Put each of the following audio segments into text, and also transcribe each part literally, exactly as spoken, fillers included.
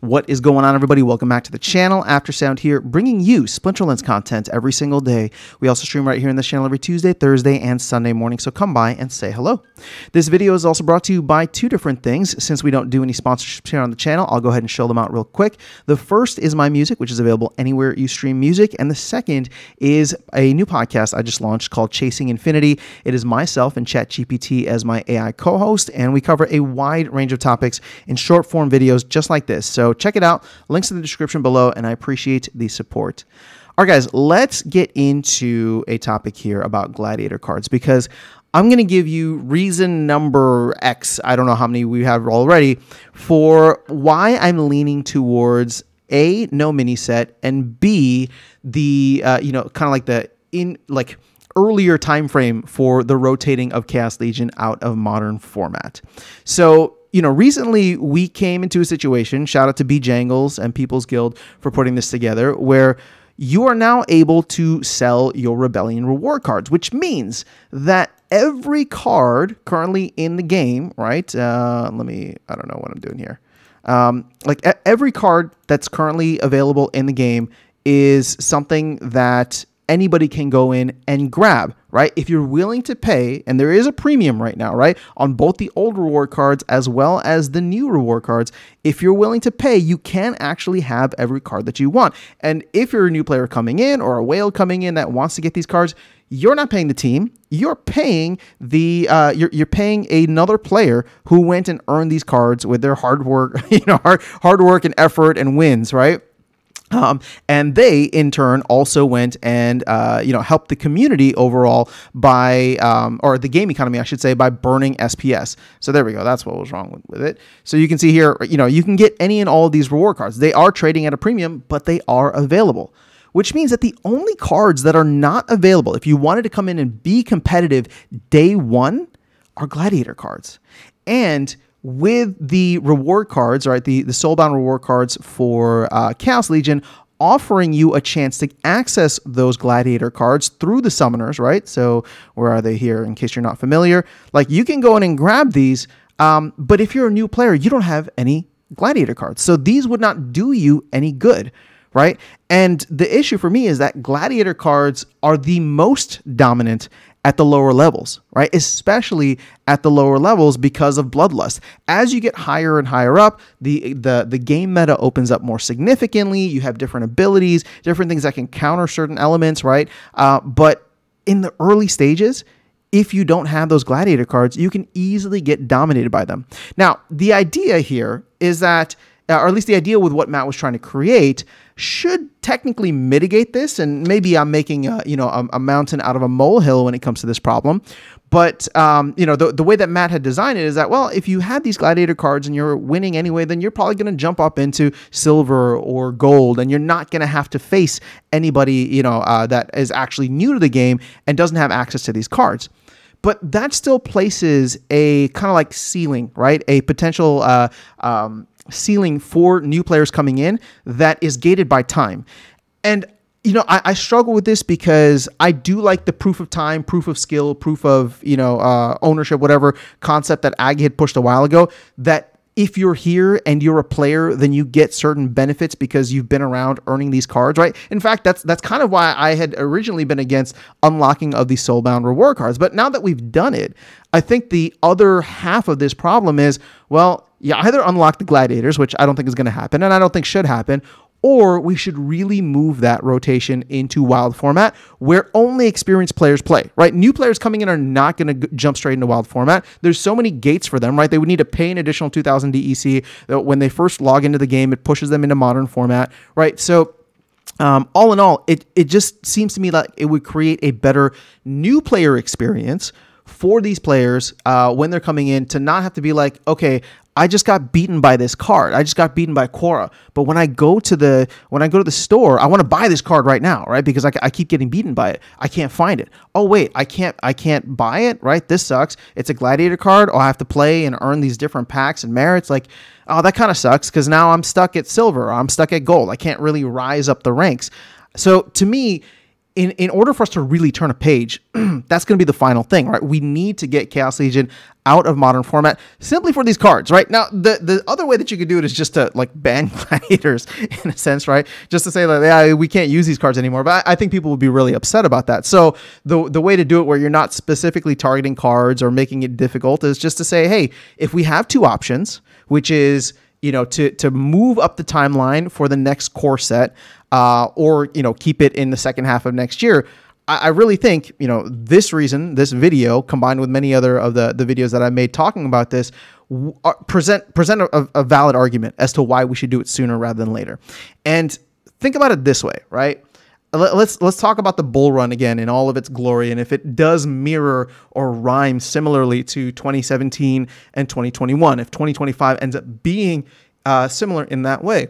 What is going on, everybody? Welcome back to the channel. AfterSound here, bringing you Splinterlands content every single day. We also stream right here in this channel every Tuesday, Thursday, and Sunday morning, so come by and say hello. This video is also brought to you by two different things. Since we don't do any sponsorships here on the channel, I'll go ahead and show them out real quick. The first is my music, which is available anywhere you stream music, and the second is a new podcast I just launched called Chasing Infinity. It is myself and ChatGPT as my A I co-host, and we cover a wide range of topics in short form videos just like this. So check it out. Links in the description below, and I appreciate the support. All right, guys, let's get into a topic here about Gladiator cards, because I'm going to give you reason number X, I don't know how many we have already, for why I'm leaning towards A, no mini set, and B, the, uh, you know, kind of like the, in like, earlier time frame for the rotating of Chaos Legion out of modern format. So, you know, recently we came into a situation, shout out to Bee Jangles and People's Guild for putting this together, where you are now able to sell your Rebellion reward cards, which means that every card currently in the game, right? Uh, let me, I don't know what I'm doing here. Um, like every card that's currently available in the game is something that anybody can go in and grab, right? If you're willing to pay, and there is a premium right now, right? On both the old reward cards as well as the new reward cards, if you're willing to pay, you can actually have every card that you want. And if you're a new player coming in or a whale coming in that wants to get these cards, you're not paying the team. You're paying the uh, you're you're paying another player who went and earned these cards with their hard work, you know, hard hard work and effort and wins, right? Um, and they, in turn, also went and, uh, you know, helped the community overall by, um, or the game economy, I should say, by burning S P S. So there we go. That's what was wrong with, with it. So you can see here, you know, you can get any and all of these reward cards. They are trading at a premium, but they are available, which means that the only cards that are not available, if you wanted to come in and be competitive day one, are Gladiator cards. And with the reward cards, right, the, the soulbound reward cards for uh, Chaos Legion offering you a chance to access those Gladiator cards through the summoners, right? So where are they here in case you're not familiar? Like, you can go in and grab these, um, but if you're a new player, you don't have any Gladiator cards. So these would not do you any good, right? And the issue for me is that Gladiator cards are the most dominant at the lower levels, right? Especially at the lower levels because of Bloodlust. As you get higher and higher up, the, the, the game meta opens up more significantly. You have different abilities, different things that can counter certain elements, right? Uh, but in the early stages, if you don't have those Gladiator cards, you can easily get dominated by them. Now, the idea here is that, or at least the idea with what Matt was trying to create, should technically mitigate this, and maybe I'm making a, you know, a, a mountain out of a molehill when it comes to this problem. But um, you know, the, the way that Matt had designed it is that, well, if you had these Gladiator cards and you're winning anyway, then you're probably going to jump up into silver or gold, and you're not going to have to face anybody, you know, uh, that is actually new to the game and doesn't have access to these cards. But that still places a kind of like ceiling, right? A potential uh, um, ceiling for new players coming in that is gated by time. And, you know, I, I struggle with this because I do like the proof of time, proof of skill, proof of, you know, uh, ownership, whatever concept that Aggie had pushed a while ago, that if you're here and you're a player, then you get certain benefits because you've been around earning these cards, right? In fact, that's that's kind of why I had originally been against unlocking of these soulbound reward cards. But now that we've done it, I think the other half of this problem is, well, yeah, either unlock the Gladiators, which I don't think is going to happen, and I don't think should happen, or we should really move that rotation into wild format where only experienced players play, right? New players coming in are not going to jump straight into wild format. There's so many gates for them, right? They would need to pay an additional two thousand D E C. When they first log into the game, it pushes them into modern format, right? So um, all in all, it, it just seems to me like it would create a better new player experience for these players uh, when they're coming in, to not have to be like, okay, I just got beaten by this card. I just got beaten by Quora. But when I go to the when I go to the store, I want to buy this card right now, right? Because I, I keep getting beaten by it. I can't find it. Oh wait, I can't I can't buy it, right? This sucks. It's a Gladiator card. Oh, I have to play and earn these different packs and merits. Like, oh, that kind of sucks because now I'm stuck at silver. Or I'm stuck at gold. I can't really rise up the ranks. So to me, in, in order for us to really turn a page, that's going to be the final thing, right? We need to get Chaos Legion out of modern format simply for these cards, right? Now, the, the other way that you could do it is just to, like, ban Gladiators in a sense, right? Just to say, like, yeah, we can't use these cards anymore. But I, I think people would be really upset about that. So the, the way to do it where you're not specifically targeting cards or making it difficult is just to say, hey, if we have two options, which is, you know, to, to move up the timeline for the next core set, uh, or, you know, keep it in the second half of next year. I, I really think, you know, this reason, this video combined with many other of the, the videos that I made talking about this, w present, present a, a valid argument as to why we should do it sooner rather than later. And think about it this way, right? Let's let's talk about the bull run again in all of its glory, and if it does mirror or rhyme similarly to twenty seventeen and twenty twenty-one, if twenty twenty-five ends up being uh, similar in that way,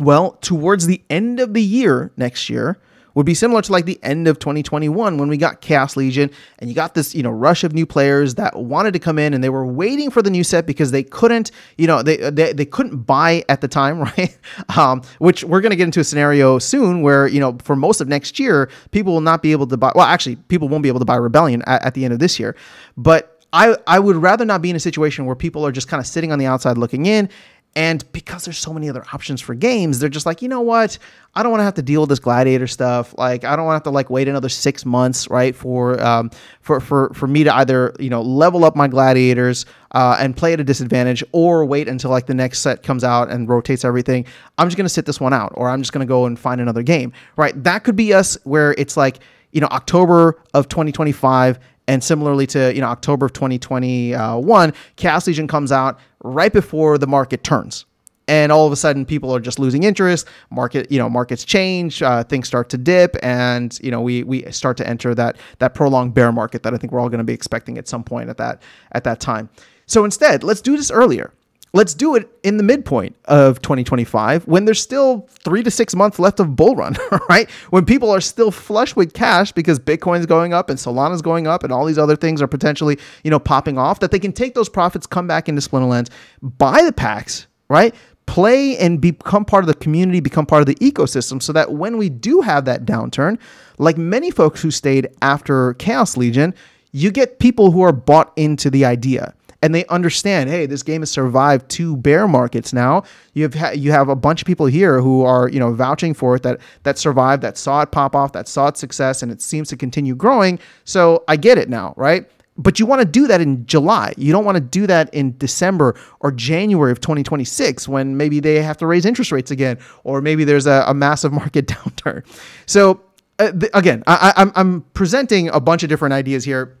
well, towards the end of the year next year would be similar to like the end of twenty twenty-one when we got Chaos Legion and you got this, you know, rush of new players that wanted to come in and they were waiting for the new set because they couldn't, you know, they they, they couldn't buy at the time, right? Um, which we're going to get into a scenario soon where, you know, for most of next year, people will not be able to buy, well, actually, people won't be able to buy Rebellion at, at the end of this year. But I, I would rather not be in a situation where people are just kind of sitting on the outside looking in. And because there's so many other options for games, they're just like, you know what? I don't want to have to deal with this Gladiator stuff. Like, I don't want to have to like wait another six months, right? For um, for for for me to either, you know, level up my Gladiators uh, and play at a disadvantage, or wait until like the next set comes out and rotates everything. I'm just gonna sit this one out, or I'm just gonna go and find another game, right? That could be us, where it's like, you know, October of twenty twenty-five. And similarly to, you know, October of twenty twenty-one, Chaos Legion comes out right before the market turns. And all of a sudden, people are just losing interest. Market, you know, markets change. Uh, things start to dip, and you know, we we start to enter that that prolonged bear market that I think we're all going to be expecting at some point at that at that time. So instead, let's do this earlier. Let's do it in the midpoint of twenty twenty-five when there's still three to six months left of bull run, right? When people are still flush with cash because Bitcoin's going up and Solana's going up and all these other things are potentially, you know, popping off, that they can take those profits, come back into Splinterlands, buy the packs, right? Play and become part of the community, become part of the ecosystem, so that when we do have that downturn, like many folks who stayed after Chaos Legion, you get people who are bought into the idea. And they understand, hey, this game has survived two bear markets now. You have ha you have a bunch of people here who are, you know, vouching for it, that that survived, that saw it pop off, that saw its success, and it seems to continue growing. So I get it now, right? But you want to do that in July. You don't want to do that in December or January of twenty twenty-six when maybe they have to raise interest rates again, or maybe there's a, a massive market downturn. So uh, again, I, I'm, I'm presenting a bunch of different ideas here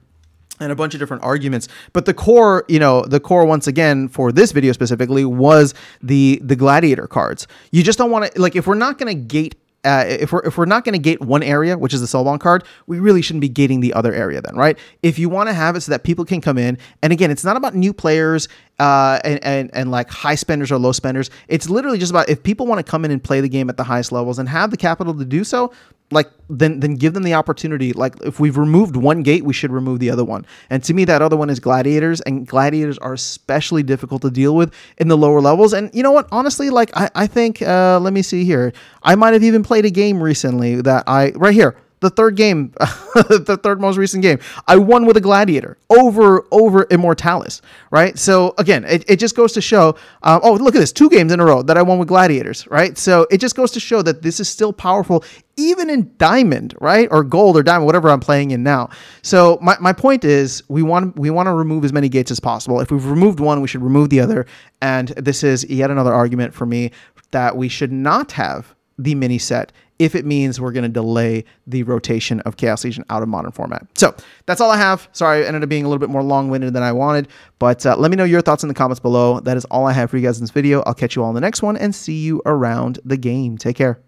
and a bunch of different arguments, but the core, you know, the core once again for this video specifically was the the Gladiator cards. You just don't want to, like, if we're not going to gate, uh, if we're if we're not going to gate one area, which is the Solbon card, we really shouldn't be gating the other area then, right? If you want to have it so that people can come in, and again, it's not about new players uh, and and and like high spenders or low spenders. It's literally just about if people want to come in and play the game at the highest levels and have the capital to do so. Like, then then give them the opportunity. Like, if we've removed one gate, we should remove the other one. And to me, that other one is Gladiators, and Gladiators are especially difficult to deal with in the lower levels. And you know what? Honestly, like, I, I think, uh, let me see here. I might have even played a game recently that I, right here, the third game, the third most recent game, I won with a Gladiator over over Immortalis, right? So again, it, it just goes to show, uh, oh, look at this, two games in a row that I won with Gladiators, right? So it just goes to show that this is still powerful, even in Diamond, right? Or Gold or Diamond, whatever I'm playing in now. So my, my point is, we want, we want to remove as many gates as possible. If we've removed one, we should remove the other. And this is yet another argument for me that we should not have the mini set if it means we're going to delay the rotation of Chaos Legion out of modern format. So that's all I have. Sorry, I ended up being a little bit more long-winded than I wanted, but uh, let me know your thoughts in the comments below. That is all I have for you guys in this video. I'll catch you all in the next one and see you around the game. Take care.